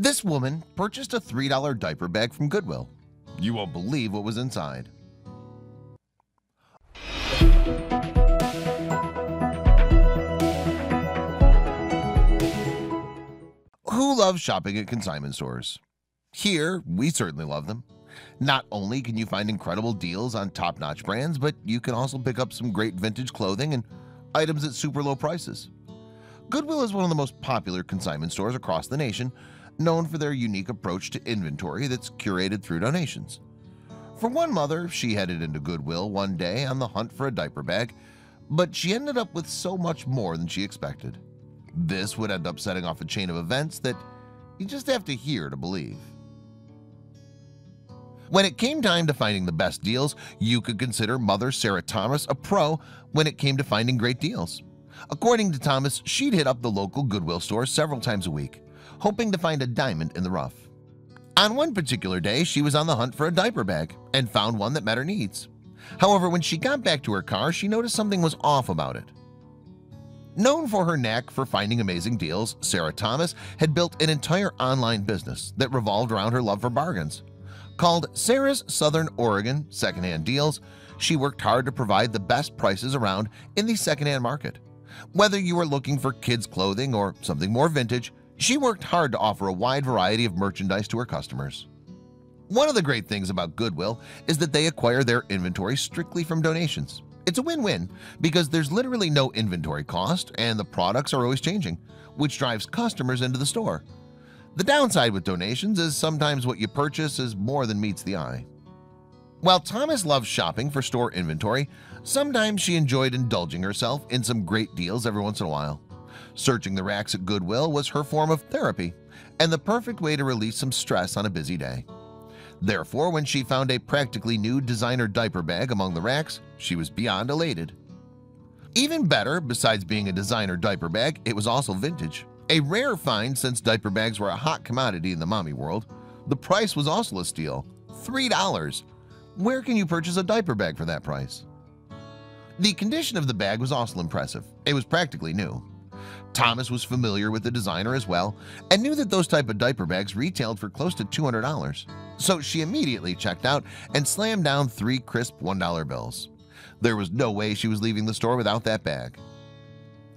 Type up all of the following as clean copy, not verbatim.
This woman purchased a $3 diaper bag from Goodwill. You won't believe what was inside. Who loves shopping at consignment stores? Here, we certainly love them. Not only can you find incredible deals on top-notch brands, but you can also pick up some great vintage clothing and items at super low prices. Goodwill is one of the most popular consignment stores across the nation, known for their unique approach to inventory that's curated through donations. For one mother, she headed into Goodwill one day on the hunt for a diaper bag, but she ended up with so much more than she expected. This would end up setting off a chain of events that you just have to hear to believe. When it came time to finding the best deals, you could consider Mother Sarah Thomas a pro when it came to finding great deals. According to Thomas, she'd hit up the local Goodwill store several times a week, hoping to find a diamond in the rough. On one particular day, she was on the hunt for a diaper bag and found one that met her needs. However, when she got back to her car, she noticed something was off about it. Known for her knack for finding amazing deals, Sarah Thomas had built an entire online business that revolved around her love for bargains. Called Sarah's Southern Oregon Secondhand Deals, she worked hard to provide the best prices around in the secondhand market. Whether you were looking for kids' clothing or something more vintage, she worked hard to offer a wide variety of merchandise to her customers. One of the great things about Goodwill is that they acquire their inventory strictly from donations. It's a win-win because there's literally no inventory cost and the products are always changing, which drives customers into the store. The downside with donations is sometimes what you purchase is more than meets the eye. While Thomas loves shopping for store inventory, sometimes she enjoyed indulging herself in some great deals every once in a while. Searching the racks at Goodwill was her form of therapy and the perfect way to release some stress on a busy day. Therefore, when she found a practically new designer diaper bag among the racks, she was beyond elated. Even better, besides being a designer diaper bag, it was also vintage. A rare find since diaper bags were a hot commodity in the mommy world. The price was also a steal, $3. Where can you purchase a diaper bag for that price? The condition of the bag was also impressive. It was practically new. Thomas was familiar with the designer as well and knew that those type of diaper bags retailed for close to $200. So she immediately checked out and slammed down 3 crisp $1 bills. There was no way she was leaving the store without that bag.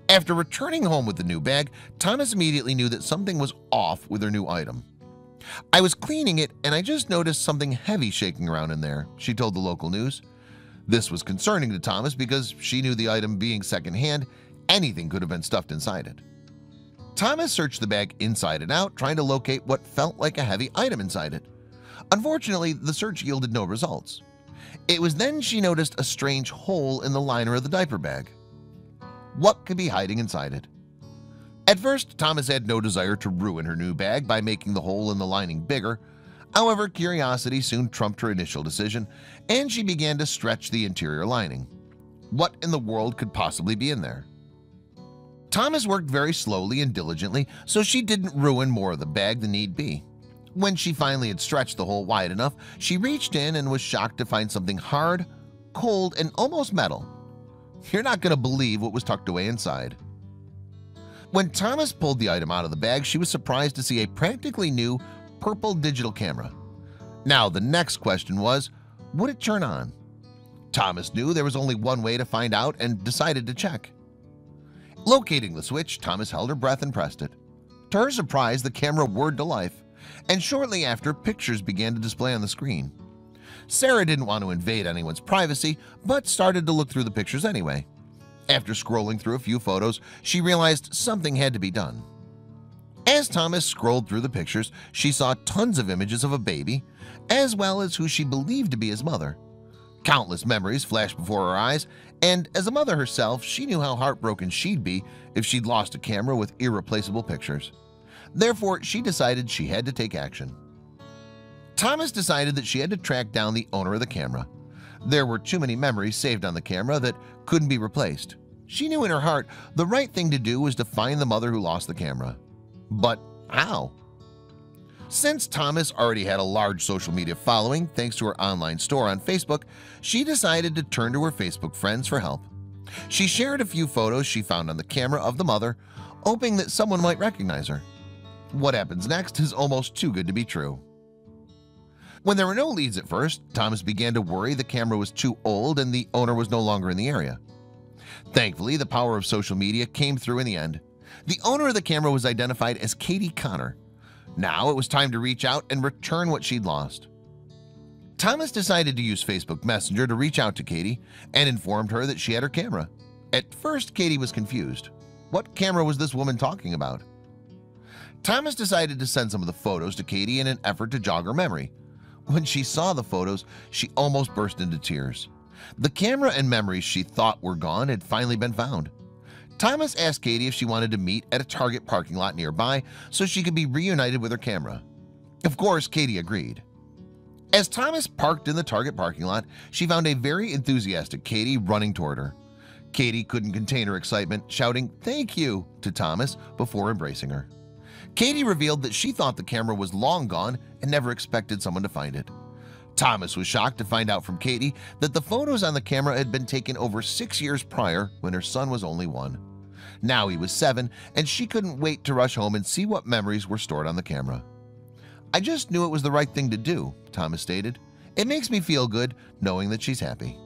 After returning home with the new bag, Thomas immediately knew that something was off with her new item. "I was cleaning it and I just noticed something heavy shaking around in there," she told the local news. This was concerning to Thomas because she knew the item being secondhand, anything could have been stuffed inside it. Thomas searched the bag inside and out, trying to locate what felt like a heavy item inside it. Unfortunately, the search yielded no results. It was then she noticed a strange hole in the liner of the diaper bag. What could be hiding inside it? At first, Thomas had no desire to ruin her new bag by making the hole in the lining bigger. However, curiosity soon trumped her initial decision, and she began to stretch the interior lining. What in the world could possibly be in there? Thomas worked very slowly and diligently, so she didn't ruin more of the bag than need be. When she finally had stretched the hole wide enough, she reached in and was shocked to find something hard, cold, and almost metal. You're not going to believe what was tucked away inside. When Thomas pulled the item out of the bag, she was surprised to see a practically new purple digital camera. Now, the next question was, would it turn on? Thomas knew there was only one way to find out and decided to check. Locating the switch, Thomas held her breath and pressed it. To her surprise, the camera whirred to life, and shortly after, pictures began to display on the screen. Sarah didn't want to invade anyone's privacy, but started to look through the pictures anyway. After scrolling through a few photos, she realized something had to be done. As Thomas scrolled through the pictures, she saw tons of images of a baby, as well as who she believed to be his mother. Countless memories flashed before her eyes, and as a mother herself, she knew how heartbroken she'd be if she'd lost a camera with irreplaceable pictures. Therefore, she decided she had to take action. Thomas decided that she had to track down the owner of the camera. There were too many memories saved on the camera that couldn't be replaced. She knew in her heart the right thing to do was to find the mother who lost the camera. But how? Since Thomas already had a large social media following thanks to her online store on Facebook, she decided to turn to her Facebook friends for help. She shared a few photos she found on the camera of the mother, hoping that someone might recognize her. What happens next is almost too good to be true. When there were no leads at first, Thomas began to worry the camera was too old and the owner was no longer in the area. Thankfully, the power of social media came through in the end. The owner of the camera was identified as Katie Connor. Now it was time to reach out and return what she'd lost. Thomas decided to use Facebook Messenger to reach out to Katie and informed her that she had her camera. At first, Katie was confused. What camera was this woman talking about? Thomas decided to send some of the photos to Katie in an effort to jog her memory. When she saw the photos, she almost burst into tears. The camera and memories she thought were gone had finally been found. Thomas asked Katie if she wanted to meet at a Target parking lot nearby so she could be reunited with her camera. Of course, Katie agreed. As Thomas parked in the Target parking lot, she found a very enthusiastic Katie running toward her. Katie couldn't contain her excitement, shouting "Thank you" to Thomas before embracing her. Katie revealed that she thought the camera was long gone and never expected someone to find it. Thomas was shocked to find out from Katie that the photos on the camera had been taken over 6 years prior when her son was only 1. Now he was 7, and she couldn't wait to rush home and see what memories were stored on the camera. "I just knew it was the right thing to do," Thomas stated. "It makes me feel good knowing that she's happy."